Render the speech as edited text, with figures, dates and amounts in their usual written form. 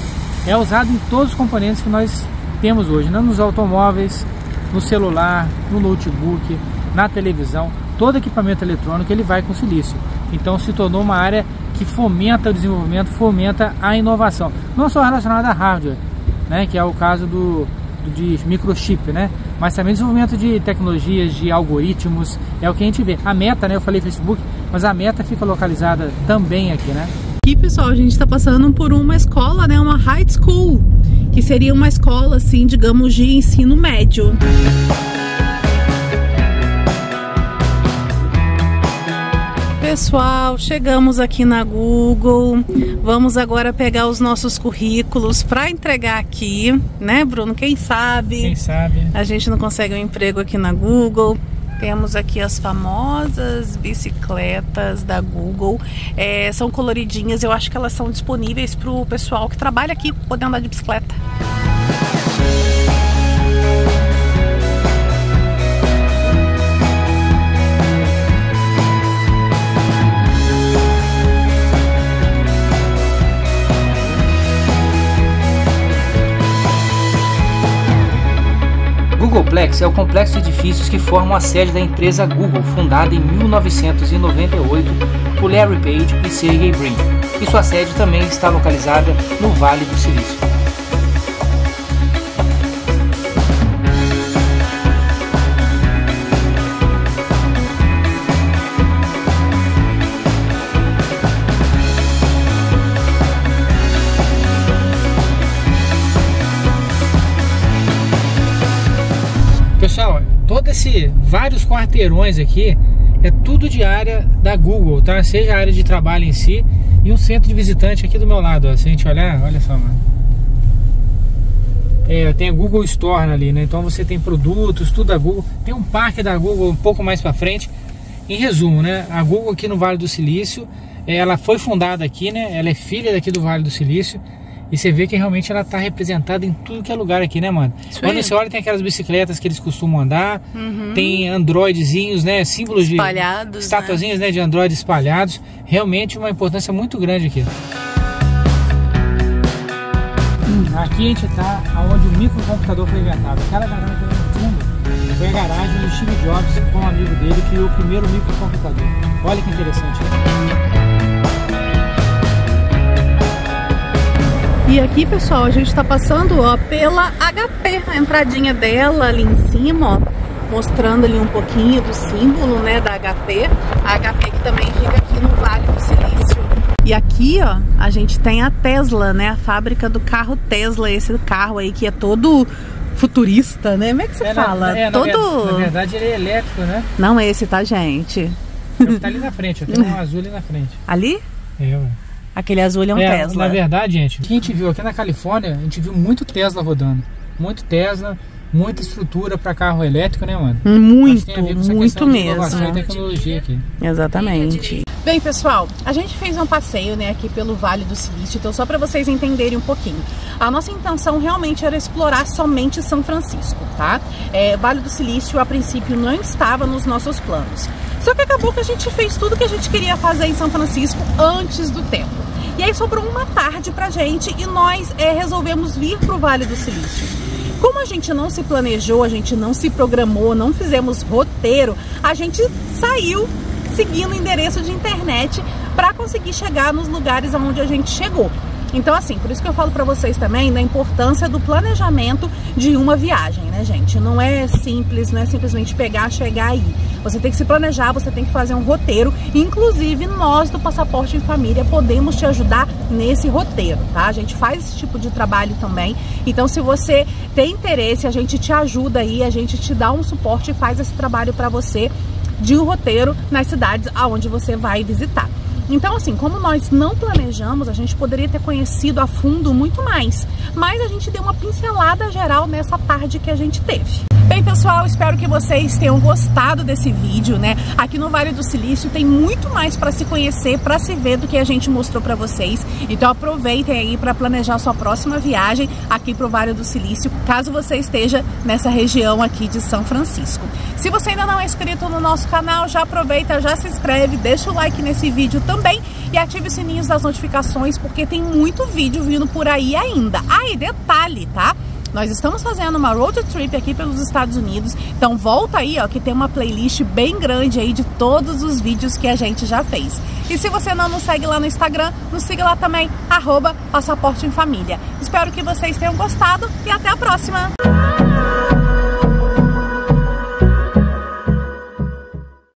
é usado em todos os componentes que nós temos hoje, né, nos automóveis, no celular, no notebook, na televisão, todo equipamento eletrônico ele vai com silício. Então se tornou uma área que fomenta o desenvolvimento, fomenta a inovação, não só relacionada a hardware, né, que é o caso de microchip, né? Mas também desenvolvimento de tecnologias, de algoritmos, é o que a gente vê. A Meta, né? Eu falei Facebook, mas a Meta fica localizada também aqui, né? E pessoal, a gente está passando por uma escola, né? Uma high school, que seria uma escola, assim, digamos, de ensino médio. Pessoal, chegamos aqui na Google, vamos agora pegar os nossos currículos para entregar aqui, né, Bruno? Quem sabe? Quem sabe? A gente não consegue um emprego aqui na Google. Temos aqui as famosas bicicletas da Google, são coloridinhas, eu acho que elas são disponíveis para o pessoal que trabalha aqui, poder andar de bicicleta. O Googleplex é o complexo de edifícios que formam a sede da empresa Google, fundada em 1998 por Larry Page e Sergey Brin, e sua sede também está localizada no Vale do Silício. Pessoal, vários quarteirões aqui é tudo de área da Google, tá? Seja a área de trabalho em si. E um centro de visitante aqui do meu lado, ó. Se a gente olhar, olha só, mano, tem a Google Store ali, né? Então você tem produtos, tudo da Google. Tem um parque da Google um pouco mais pra frente. Em resumo, né, a Google aqui no Vale do Silício, ela foi fundada aqui, né? Ela é filha daqui do Vale do Silício. E você vê que realmente ela tá representada em tudo que é lugar aqui, né, mano? Sim. Quando você olha, tem aquelas bicicletas que eles costumam andar. Uhum. Tem androidezinhos, né? Símbolos espalhados, de... estatuazinhas, né? De android espalhados. Realmente uma importância muito grande aqui. Aqui a gente tá onde o microcomputador foi inventado. Aquela garagem no fundo foi a garagem do Steve Jobs, com um amigo dele, criou o primeiro microcomputador. Olha que interessante. E aqui, pessoal, a gente está passando, ó, pela HP, a entradinha dela ali em cima, ó, mostrando ali um pouquinho do símbolo, né, da HP. A HP que também fica aqui no Vale do Silício. E aqui, ó, a gente tem a Tesla, né, a fábrica do carro Tesla, esse carro aí que é todo futurista, né? Como é que você fala? Na verdade ele é elétrico, né? Não é esse, tá, gente? Ele tá ali na frente, tem um azul ali na frente. Ali? É, ué. Aquele azul é um Tesla. Na verdade, gente, o que a gente viu aqui na Califórnia, a gente viu muito Tesla rodando. Muito Tesla, muita estrutura para carro elétrico, né, mano? Muito mesmo. Inovação e tecnologia aqui. Exatamente. Bem, pessoal, a gente fez um passeio, né, aqui pelo Vale do Silício, então só para vocês entenderem um pouquinho. A nossa intenção realmente era explorar somente São Francisco, tá? Vale do Silício, a princípio, não estava nos nossos planos. Só que acabou que a gente fez tudo que a gente queria fazer em São Francisco antes do tempo. E aí sobrou uma tarde pra gente e nós resolvemos vir pro Vale do Silício. Como a gente não se planejou, a gente não se programou, não fizemos roteiro, a gente saiu seguindo o endereço de internet para conseguir chegar nos lugares aonde a gente chegou. Então, assim, por isso que eu falo pra vocês também da importância do planejamento de uma viagem, né, gente? Não é simples, não é simplesmente pegar, chegar aí. Você tem que se planejar, você tem que fazer um roteiro. Inclusive, nós do Passaporte em Família podemos te ajudar nesse roteiro, tá? A gente faz esse tipo de trabalho também. Então, se você tem interesse, a gente te ajuda aí, a gente te dá um suporte e faz esse trabalho pra você de um roteiro nas cidades aonde você vai visitar. Então, assim, como nós não planejamos, a gente poderia ter conhecido a fundo muito mais. Mas a gente deu uma pincelada geral nessa tarde que a gente teve. Bem, pessoal, espero que vocês tenham gostado desse vídeo, né? Aqui no Vale do Silício tem muito mais para se conhecer, para se ver do que a gente mostrou para vocês. Então aproveitem aí para planejar sua próxima viagem aqui pro Vale do Silício, caso você esteja nessa região aqui de São Francisco. Se você ainda não é inscrito no nosso canal, já aproveita, já se inscreve, deixa o like nesse vídeo também e ative os sininhos das notificações, porque tem muito vídeo vindo por aí ainda. Ah, e detalhe, tá? Nós estamos fazendo uma road trip aqui pelos Estados Unidos, então volta aí, ó, que tem uma playlist bem grande aí de todos os vídeos que a gente já fez. E se você não nos segue lá no Instagram, nos siga lá também, @PassaporteEmFamília. Espero que vocês tenham gostado e até a próxima!